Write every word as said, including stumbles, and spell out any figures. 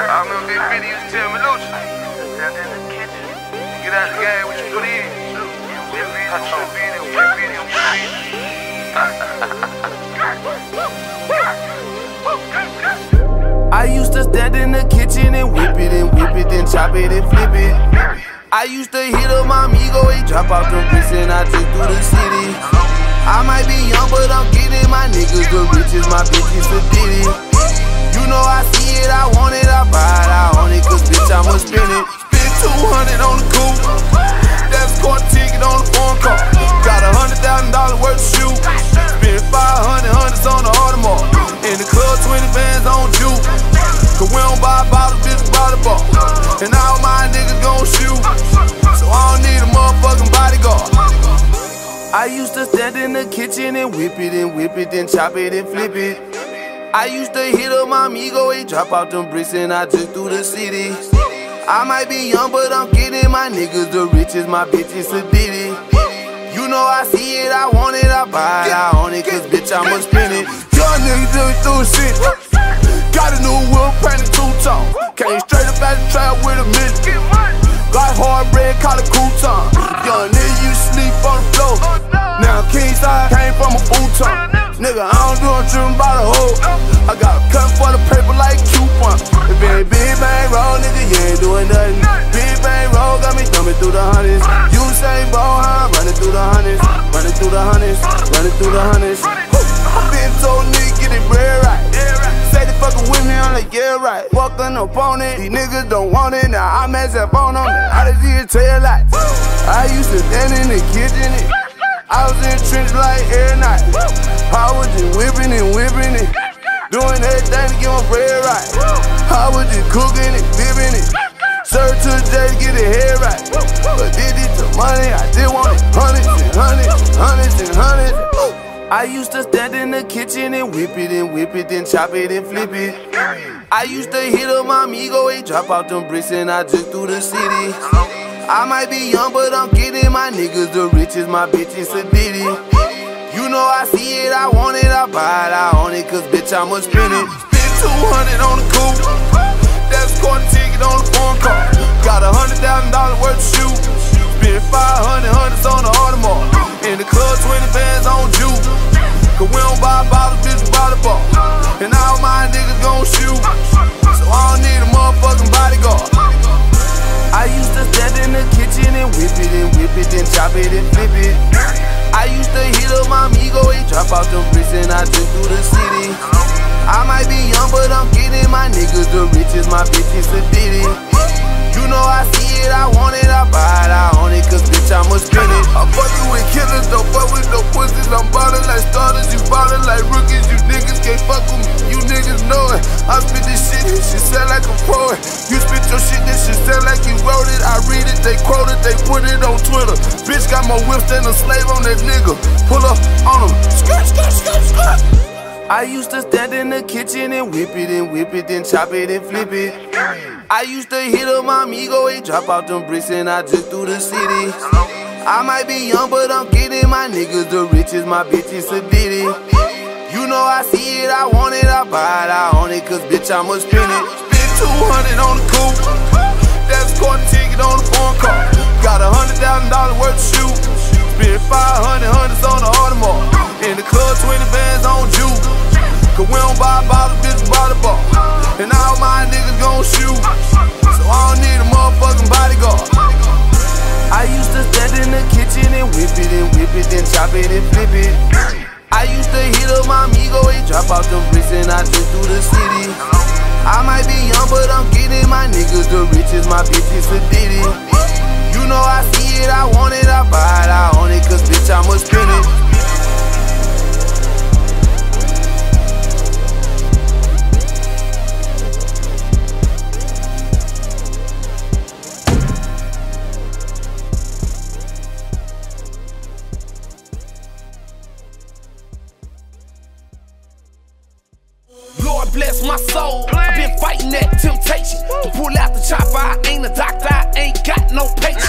I remember big video used to tell me, Lucci, get out the game, what you put in? What you video, what you video, what you video, what you video. I used to stand in the kitchen and whip it and whip it, then chop it and flip it. I used to hit up my amigo, he drop off the piece and I just through the city. I might be young, but I'm getting my niggas the riches, my bitches the ditty. You know I see it, I want it, I buy it, I own it, cause bitch I'ma spin it. Spend two hundred on the coupe, that's court ticket on the phone call. Got a hundred thousand dollars worth of shoes. Spend five hundred hundreds on the Audemars. In the club, twenty bands on juke. Cause we don't buy bottles, bitch, we buy the ball. And all my niggas gon' shoot, so I don't need a motherfucking bodyguard. I used to stand in the kitchen and whip it and whip it, then chop it and flip it. I used to hit up my amigo, he drop out them bricks and I just through the city. I might be young, but I'm getting my niggas the riches, my bitches a ditty. You know I see it, I want it, I buy it, I own it, cause bitch I'ma spin it. Young niggas doing through shit. Got a new wheel, painted two-tone. Came straight up out the trap with a mission. Got hard bread, call it crouton. Young nigga, you sleep on the floor. Now king side came from a futon. Nigga, I don't do, I'm driven by the hoe. I got a cut for the paper like coupon. If it ain't big bang roll, nigga, you ain't doing nothing. Big bang roll got me thumbing through the hundreds. You say, bro, I'm running through the hundreds. Running through the hundreds, running through the hundreds. I been told nigga, get it bread right. Say they fucking with me, I'm like, yeah, right. Walking up on it, these niggas don't want it. Now I mess up on them, I just hear tail lights. I used to stand in the kitchen and I was in the trench like every night. I was just whipping and whipping it, doing everything to get my bread right. I was just cooking and dipping it, served to the day to get the head right. But did it to money, I did want it. Hundreds and hundreds, hundreds and hundreds. I used to stand in the kitchen and whip it and whip it, then chop it and flip it. I used to hit up my amigo, he drop out them bricks and I just through the city. I might be young, but I'm getting my niggas the riches, my bitches a ditty. You know I see it, I want it, I buy it, I own it, cause bitch I'ma spin it. Spend two hundred on the coupe, that's court ticket on the phone call. Got a hundred thousand dollars worth of shoes. Spend five hundred hundreds on the Audemars. In the club, twenty bands on juke. Cause we don't buy bottles, bitch, we buy the ball. And all my niggas gon' shoot, so I don't need a motherfucking bodyguard. I used to stand in the kitchen and whip it and whip it, then chop it and flip it. I used to hit up my amigo, he drop out them bricks and I just through the city. I might be young, but I'm getting my niggas the riches, my bitches a ditty. You know I see it, I want it, I buy it, I own it, cause bitch I'ma spin it. I'm fucking with killers, don't fuck with no pussies. I'm ballin' like starters, you ballin' like rookies. You niggas can't fuck with me, you niggas know it. I spit this shit, this shit sound like a pro. You spit your shit, this shit sound like you wrote it. I read it, they quote it, they put it on Twitter. Bitch got more whips than a slave on that nigga. Pull up on him, skirt, skirt, skirt, skirt. I used to stand in the kitchen and whip it and whip it, then chop it and flip it. I used to hit up my amigo, he drop out them bricks and I just through the city. I might be young, but I'm getting my niggas the riches, my bitches a ditty. You know I see it, I want it, I buy it, I own it, cause bitch I'ma spin it. Spend two hundred on the coupe, that's court ticket on the phone call. Got a hundred thousand dollars worth of shoes. Spend five hundred hundreds on the Audemars. In the club, twenty bands on juke. Cause we don't buy bottles, bitch, we buy the ball. And all my niggas gon' shoot, so I don't need a motherfucking bodyguard. I used to stand in the kitchen and whip it and whip it, then chop it and flip it. I used to hit up my amigo, he drop out them bricks and I just through the city. I might be young, but I'm getting my niggas the riches, my bitches a ditty. You know I see it, I want it, I buy it, I own it, cause bitch I'ma spin it. Bless my soul, I've been fighting that temptation. Pull out the chopper, I ain't a doctor, I ain't got no patience.